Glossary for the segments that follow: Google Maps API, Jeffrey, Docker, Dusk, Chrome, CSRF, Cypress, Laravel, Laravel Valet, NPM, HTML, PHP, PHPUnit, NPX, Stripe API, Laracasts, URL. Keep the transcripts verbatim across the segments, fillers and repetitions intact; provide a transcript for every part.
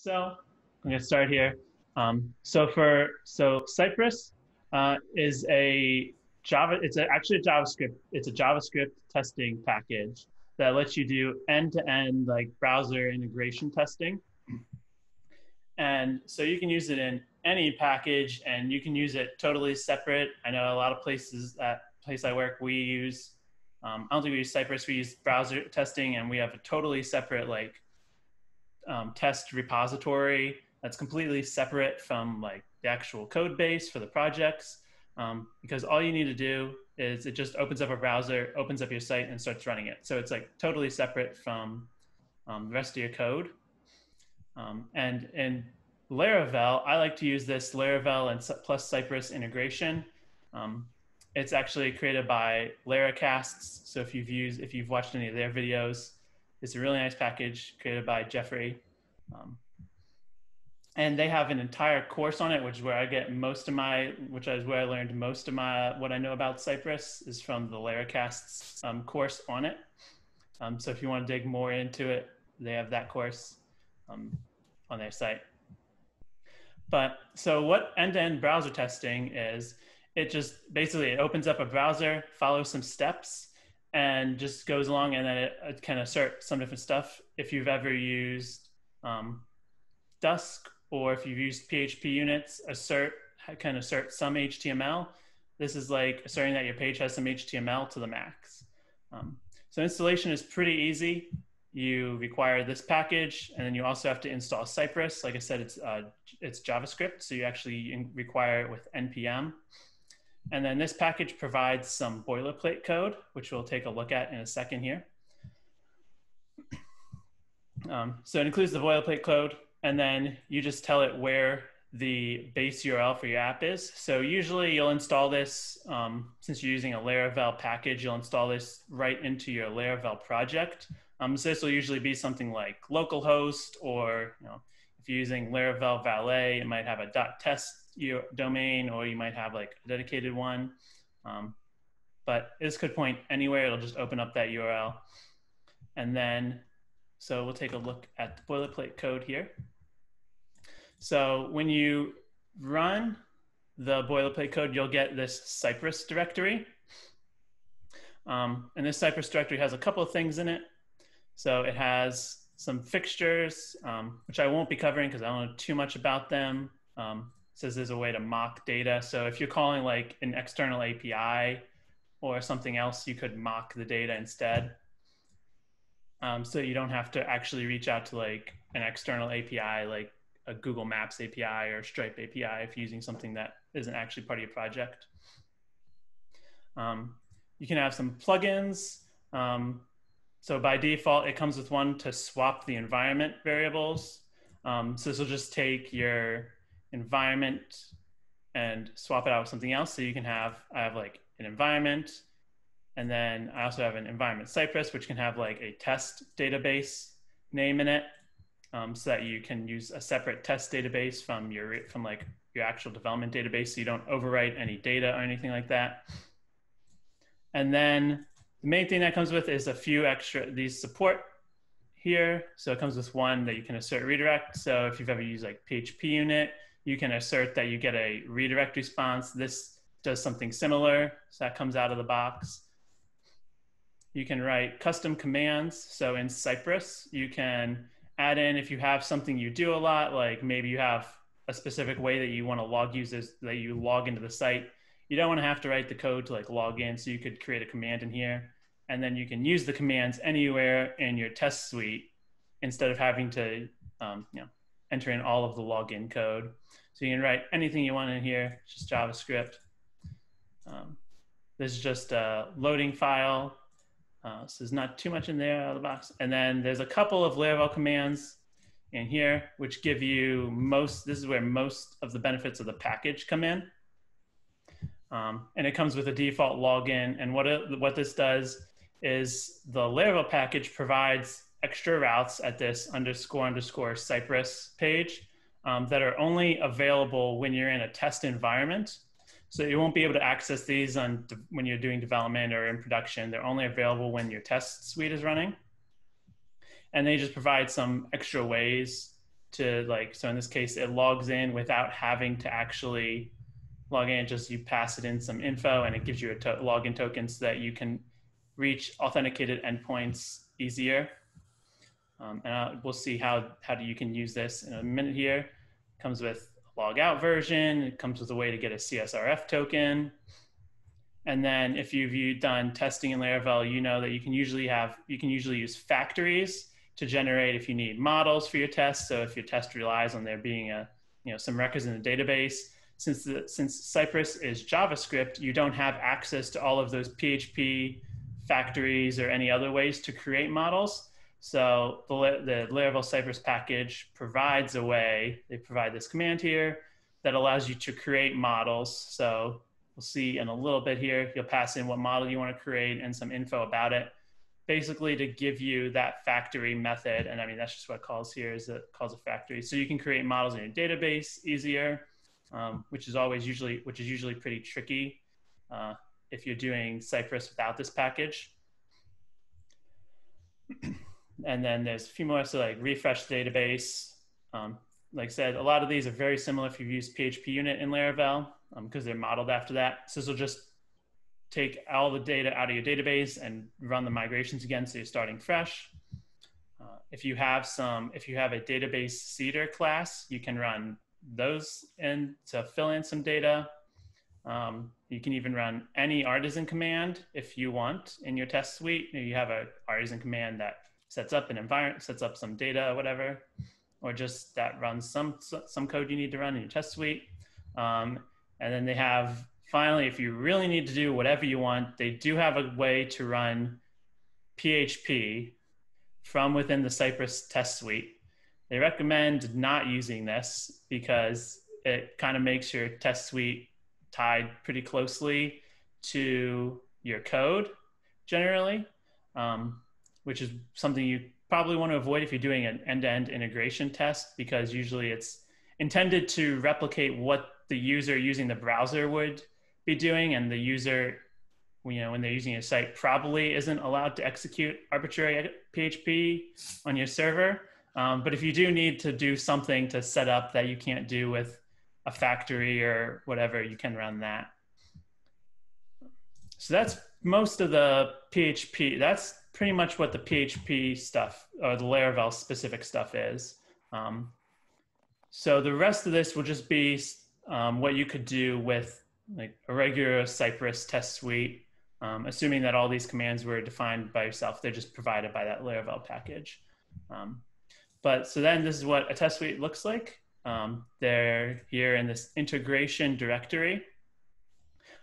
So I'm going to start here. Um, so for so Cypress uh, is a Java. It's a, actually a JavaScript. It's a JavaScript testing package that lets you do end-to-end like browser integration testing. And so you can use it in any package, and you can use it totally separate. I know a lot of places at place I work, we use. Um, I don't think we use Cypress. We use browser testing, and we have a totally separate like um, test repository that's completely separate from like the actual code base for the projects, um, because all you need to do is it just opens up a browser, opens up your site, and starts running it. So it's like totally separate from um, the rest of your code. Um, and in Laravel, I like to use this Laravel and plus Cypress integration. Um, it's actually created by Laracasts. So if you've used, if you've watched any of their videos, it's a really nice package created by Jeffrey. Um, And they have an entire course on it, which is where I get most of my, which is where I learned most of my, what I know about Cypress is from the Laracasts um, course on it. Um, so if you want to dig more into it, they have that course um, on their site. But so what end-to-end browser testing is, it just basically, it opens up a browser, follows some steps, and just goes along, and then it, it can assert some different stuff. If you've ever used um, Dusk, or if you've used P H P units, assert can assert some H T M L. This is like asserting that your page has some H T M L to the max. Um, so installation is pretty easy. You require this package, and then you also have to install Cypress. Like I said, it's uh, it's JavaScript, so you actually require it with N P M. And then this package provides some boilerplate code, which we'll take a look at in a second here. Um, so it includes the boilerplate code. And then you just tell it where the base U R L for your app is. So usually you'll install this, um, since you're using a Laravel package, you'll install this right into your Laravel project. Um, so this will usually be something like localhost, or you know, if you're using Laravel Valet, it might have a .test domain, or you might have like a dedicated one. Um, but this could point anywhere. It'll just open up that U R L. And then so we'll take a look at the boilerplate code here. So when you run the boilerplate code, you'll get this Cypress directory. Um, and this Cypress directory has a couple of things in it. So it has some fixtures, um, which I won't be covering because I don't know too much about them. Um, it says there's a way to mock data. So if you're calling like an external A P I or something else, you could mock the data instead. Um, so you don't have to actually reach out to like an external A P I, like a Google Maps A P I or Stripe A P I if you're using something that isn't actually part of your project. Um, you can have some plugins. Um, so by default, it comes with one to swap the environment variables. Um, so this will just take your environment and swap it out with something else. So you can have, I have like an environment. And then I also have an environment Cypress, which can have like a test database name in it, um, so that you can use a separate test database from your from like your actual development database, so you don't overwrite any data or anything like that. And then the main thing that comes with is a few extra these support here. So it comes with one that you can assert redirect. So if you've ever used like P H P unit, you can assert that you get a redirect response. This does something similar, so that comes out of the box. You can write custom commands. So in Cypress, you can add in if you have something you do a lot, like maybe you have a specific way that you want to log users, that you log into the site. You don't want to have to write the code to like log in, so you could create a command in here. And then you can use the commands anywhere in your test suite instead of having to um, you know, enter in all of the login code. So you can write anything you want in here, just JavaScript. Um, this is just a loading file. Uh, so there's not too much in there out of the box. And then there's a couple of Laravel commands in here, which give you most, this is where most of the benefits of the package come in. Um, and it comes with a default login. And what, it, what this does is the Laravel package provides extra routes at this underscore underscore Cypress page um, that are only available when you're in a test environment. So you won't be able to access these on when you're doing development or in production. They're only available when your test suite is running. And they just provide some extra ways to like, so in this case, it logs in without having to actually log in, just you pass it in some info and it gives you a to login token so that you can reach authenticated endpoints easier. Um, and I'll, we'll see how, how do you can use this in a minute here. It comes with a logout version. It comes with a way to get a C S R F token. And then if you've done testing in Laravel, you know that you can usually have, you can usually use factories to generate if you need models for your test. So if your test relies on there being a, you know, some records in the database, since the, since Cypress is JavaScript, you don't have access to all of those P H P factories or any other ways to create models. So the, the Laravel Cypress package provides a way, they provide this command here that allows you to create models. So we'll see in a little bit here, you'll pass in what model you want to create and some info about it, basically to give you that factory method. And I mean, that's just what it calls here, is it calls a factory. So you can create models in your database easier, um, which is always usually, which is usually pretty tricky uh, if you're doing Cypress without this package. And then there's a few more, so like refresh the database. Um, like I said, a lot of these are very similar if you've used PHPUnit in Laravel because um, they're modeled after that. So this will just take all the data out of your database and run the migrations again, so you're starting fresh. Uh, if you have some, if you have a database seeder class, you can run those in to fill in some data. Um, you can even run any artisan command if you want in your test suite. You have an artisan command that sets up an environment, sets up some data or whatever, or just that runs some, some code you need to run in your test suite. Um, and then they have, finally, if you really need to do whatever you want, they do have a way to run P H P from within the Cypress test suite. They recommend not using this because it kind of makes your test suite tied pretty closely to your code generally. Um, which is something you probably want to avoid if you're doing an end-to-end integration test, because usually it's intended to replicate what the user using the browser would be doing, and the user, you know, when they're using your site probably isn't allowed to execute arbitrary P H P on your server. Um, but if you do need to do something to set up that you can't do with a factory or whatever, you can run that. So that's most of the P H P, that's pretty much what the P H P stuff or the Laravel specific stuff is. Um, so the rest of this will just be um, what you could do with like a regular Cypress test suite, um, assuming that all these commands were defined by yourself. They're just provided by that Laravel package. Um, but so then this is what a test suite looks like. Um, they're here in this integration directory.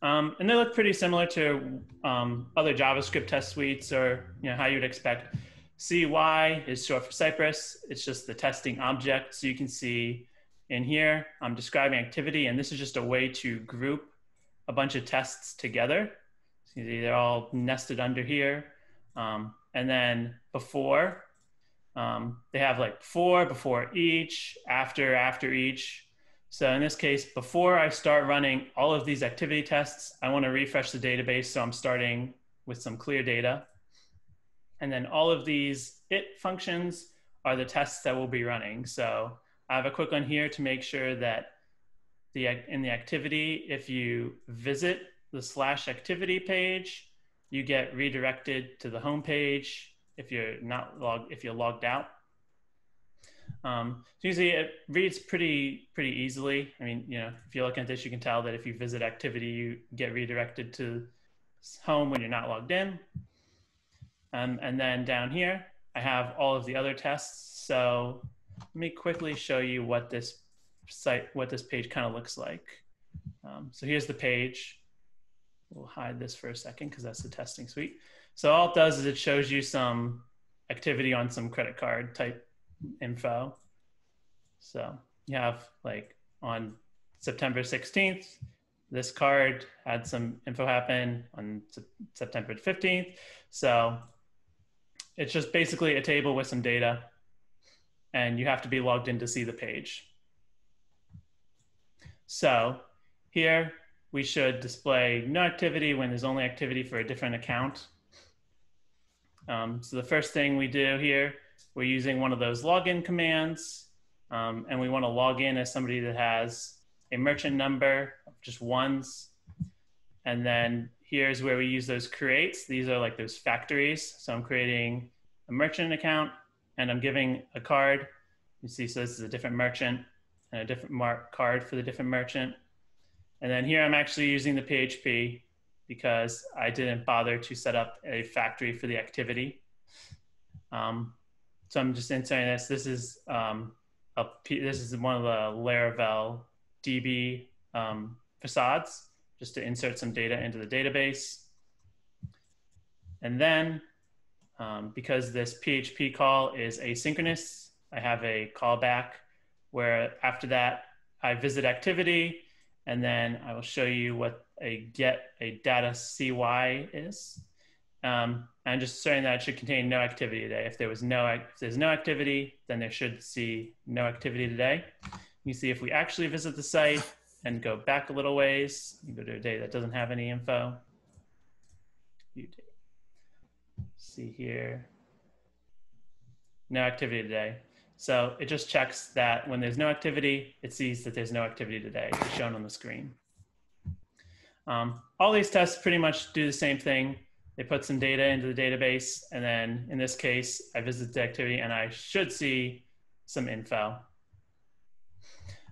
Um, and they look pretty similar to um, other JavaScript test suites, or you know how you'd expect. C Y is short for Cypress. It's just the testing object. So you can see in here, I'm describing activity, and this is just a way to group a bunch of tests together. So you see they're all nested under here. Um, and then before, um, they have like before, before each, after, after each. So in this case, before I start running all of these activity tests, I want to refresh the database. So I'm starting with some clear data. And then all of these it functions are the tests that we'll be running. So I have a quick one here to make sure that the in the activity, if you visit the slash activity page, you get redirected to the home page if you're not logged, if you're logged out. Um, so you see it reads pretty, pretty easily. I mean, you know, if you look at this, you can tell that if you visit activity, you get redirected to home when you're not logged in. Um, and then down here, I have all of the other tests. So let me quickly show you what this site, what this page kind of looks like. Um, so here's the page. We'll hide this for a second because that's the testing suite. So all it does is it shows you some activity on some credit card type info. So you have like on September sixteenth, this card had some info happen on September fifteenth. So it's just basically a table with some data, and you have to be logged in to see the page. So here we should display no activity when there's only activity for a different account. Um, so the first thing we do here, we're using one of those login commands. Um, and we want to log in as somebody that has a merchant number, just ones. And then here's where we use those creates. These are like those factories. So I'm creating a merchant account and I'm giving a card. You see, so this is a different merchant and a different mark card for the different merchant. And then here I'm actually using the P H P because I didn't bother to set up a factory for the activity. Um, so I'm just inserting this. This is um, a P this is one of the Laravel D B um, facades, just to insert some data into the database. And then um, because this P H P call is asynchronous, I have a callback where after that I visit activity, and then I will show you what a get a data C Y is. Um, I'm just saying that it should contain no activity today. If there was no, if there's no activity, then there should see no activity today. You see if we actually visit the site and go back a little ways, you go to a day that doesn't have any info. You do. See here, no activity today. So it just checks that when there's no activity, it sees that there's no activity today. It's shown on the screen. Um, all these tests pretty much do the same thing. They put some data into the database, and then in this case, I visit the activity and I should see some info.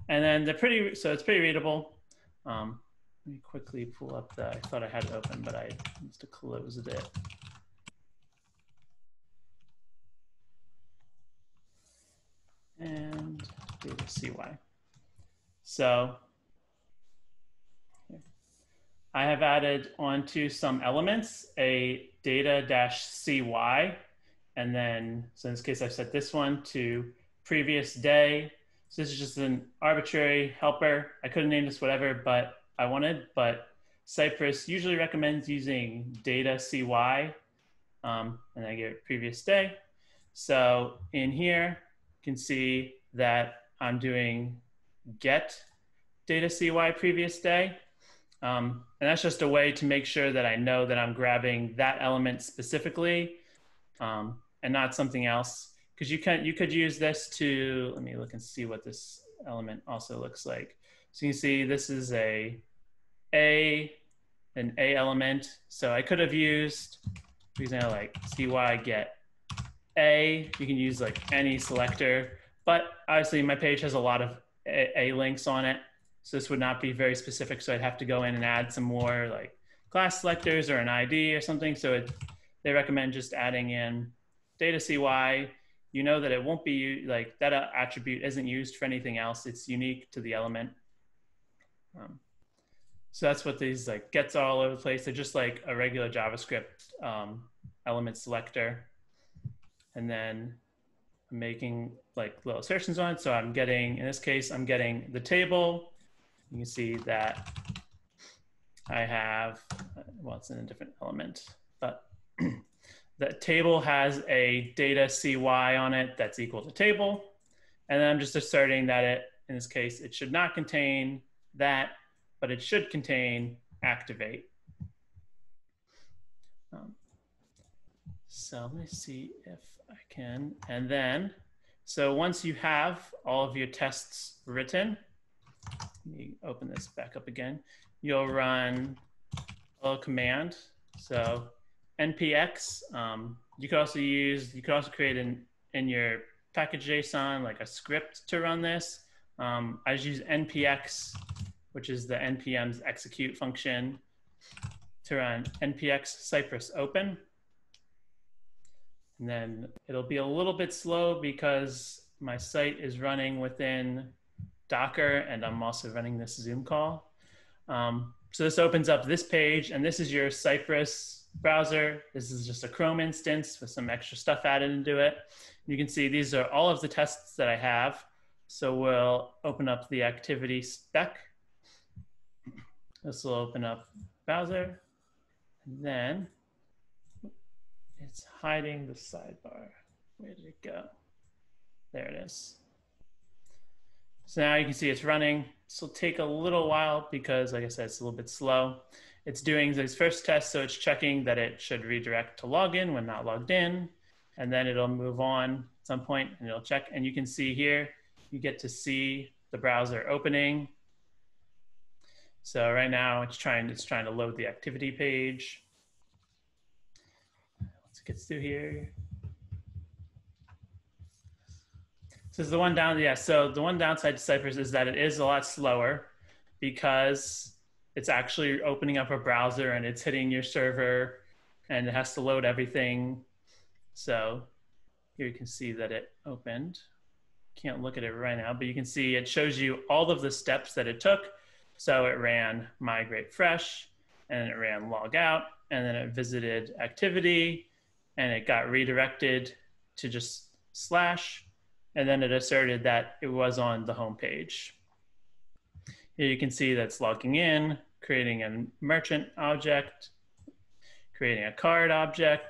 And then they're pretty, so it's pretty readable. Um, let me quickly pull up the, I thought I had it open, but I used to close it. And data C Y. So here. I have added onto some elements a data dash C Y. And then, so in this case, I've set this one to previous day. So this is just an arbitrary helper. I could have named this whatever, but I wanted, but Cypress usually recommends using data C Y, um, and I get previous day. So in here, you can see that I'm doing get data C Y previous day. Um, and that's just a way to make sure that I know that I'm grabbing that element specifically um, and not something else. Because you can, you could use this to, let me look and see what this element also looks like. So you can see this is a A, an A element. So I could have used, for example, like C Y get A. You can use like any selector, but obviously my page has a lot of A, A links on it. So this would not be very specific. So I'd have to go in and add some more like class selectors or an I D or something. So it, they recommend just adding in data C Y. You know that it won't be like that attribute isn't used for anything else. It's unique to the element. Um, so that's what these like gets are all over the place. They're just like a regular JavaScript um, element selector. And then I'm making like little assertions on it. So I'm getting, in this case, I'm getting the table. You can see that I have, well, it's in a different element, but the table has a data C Y on it that's equal to table. And then I'm just asserting that it, in this case, it should not contain that, but it should contain activate. Um, so let me see if I can. And then, so once you have all of your tests written, let me open this back up again. You'll run a command. So N P X. Um, you could also use, you could also create in, in your package dot J S O N, like a script to run this. Um, I just use N P X, which is the N P M's execute function, to run N P X Cypress open. And then it'll be a little bit slow because my site is running within Docker and I'm also running this Zoom call. Um, so this opens up this page, and this is your Cypress browser. This is just a Chrome instance with some extra stuff added into it. You can see these are all of the tests that I have. So we'll open up the activity spec. This will open up browser. And then it's hiding the sidebar. Where did it go? There it is. So now you can see it's running. This will take a little while because, like I said, it's a little bit slow. It's doing those first tests, so it's checking that it should redirect to login when not logged in, and then it'll move on at some point and it'll check. And you can see here, you get to see the browser opening. So right now it's trying, it's trying to load the activity page. Let's get through here. So the one down, yeah, so the one downside to Cypress is that it is a lot slower because it's actually opening up a browser and it's hitting your server and it has to load everything. So here you can see that it opened. Can't look at it right now, but you can see it shows you all of the steps that it took. So it ran migrate fresh and it ran log out and then it visited activity and it got redirected to just slash. And then it asserted that it was on the home page. Here you can see that's logging in, creating a merchant object, creating a card object,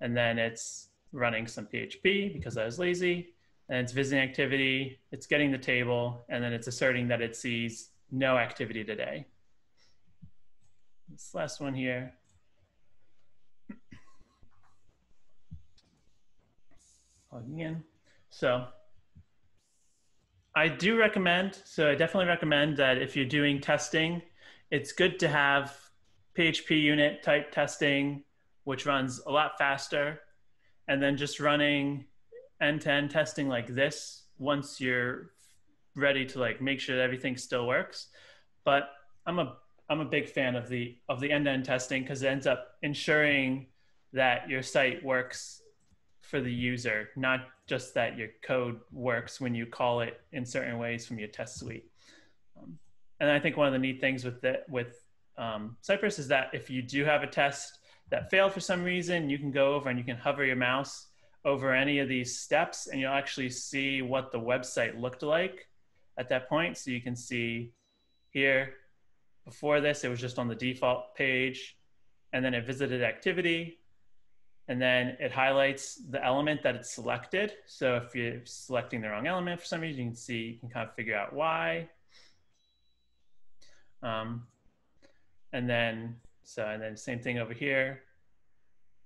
and then it's running some P H P because I was lazy, and it's visiting activity, it's getting the table, and then it's asserting that it sees no activity today. This last one here. Logging in. So I do recommend, so I definitely recommend that if you're doing testing, it's good to have PHPUnit type testing, which runs a lot faster. And then just running end-to-end testing like this, once you're ready to like make sure that everything still works. But I'm a, I'm a big fan of the, of the end-to-end testing because it ends up ensuring that your site works for the user, not just that your code works when you call it in certain ways from your test suite. Um, and I think one of the neat things with the, with um, Cypress is that if you do have a test that failed for some reason, you can go over and you can hover your mouse over any of these steps and you'll actually see what the website looked like at that point. So you can see here, before this, it was just on the default page and then it visited activity. And then it highlights the element that it's selected. So if you're selecting the wrong element for some reason, you can see, you can kind of figure out why. Um, and then, so, and then same thing over here.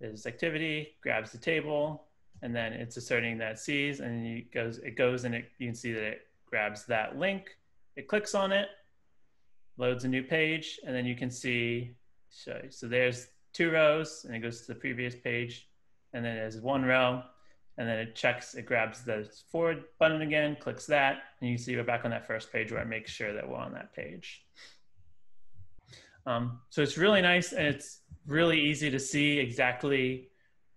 There's activity, grabs the table, and then it's asserting that it sees, and it goes, it goes and it, you can see that it grabs that link, it clicks on it, loads a new page, and then you can see, so, so there's two rows and it goes to the previous page and then there's one row and then it checks, it grabs the forward button again, clicks that, and you can see we're back on that first page where it makes sure that we're on that page. Um, so it's really nice and it's really easy to see exactly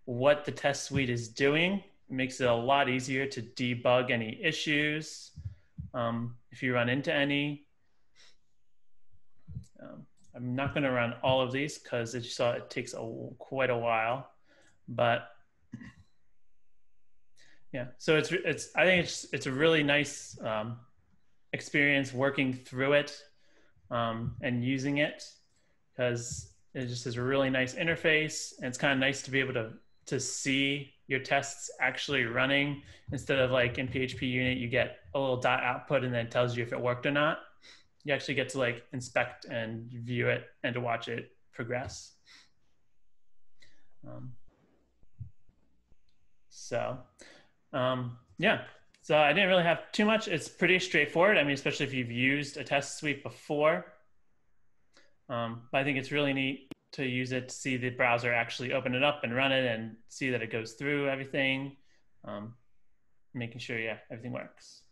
what the test suite is doing. It makes it a lot easier to debug any issues um, if you run into any. Um, I'm not going to run all of these because as you saw, it takes a, quite a while, but yeah. So it's, it's, I think it's, it's a really nice um, experience working through it um, and using it because it just is a really nice interface and it's kind of nice to be able to, to see your tests actually running instead of like in PHPUnit, you get a little dot output and then it tells you if it worked or not. You actually get to like inspect and view it and to watch it progress. Um, so um, yeah, so I didn't really have too much. It's pretty straightforward. I mean, especially if you've used a test suite before, um, but I think it's really neat to use it to see the browser actually open it up and run it and see that it goes through everything, um, making sure, yeah, everything works.